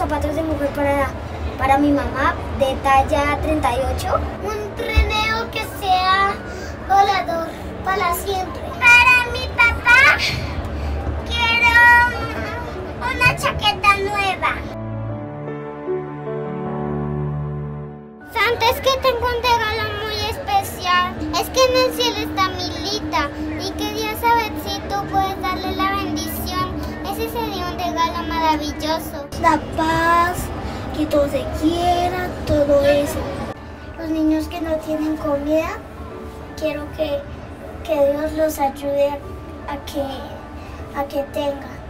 zapatos de mujer para mi mamá de talla 38. Un trineo que sea volador para siempre. Para mi papá quiero una chaqueta nueva. Santa, es que tengo un regalo muy especial. Es que en el cielo está Milita y quería saber si tú puedes darle la bendición. Ese sería un regalo maravilloso. La paz, que todos se quieran, todo eso. Los niños que no tienen comida, quiero que Dios los ayude a que tengan.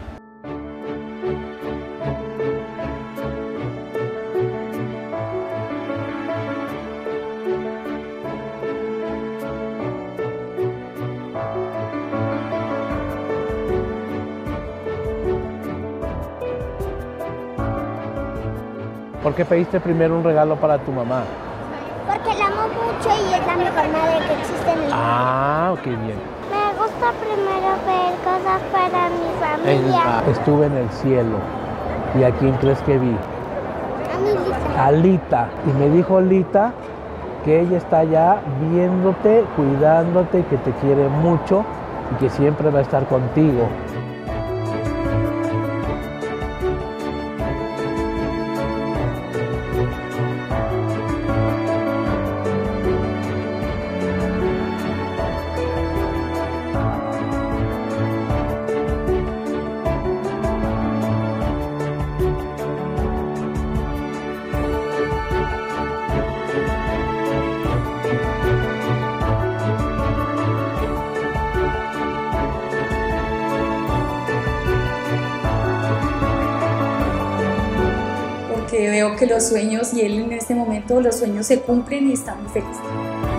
¿Por qué pediste primero un regalo para tu mamá? Porque la amo mucho y es la mejor madre que existe en el mundo. Ah, ok, bien. Me gusta primero pedir cosas para mi familia. Estuve en el cielo. ¿Y a quién crees que vi? A mi Lita. A Lita. Y me dijo Lita que ella está allá viéndote, cuidándote, que te quiere mucho y que siempre va a estar contigo. Que veo que los sueños, y él en este momento, los sueños se cumplen y está muy feliz.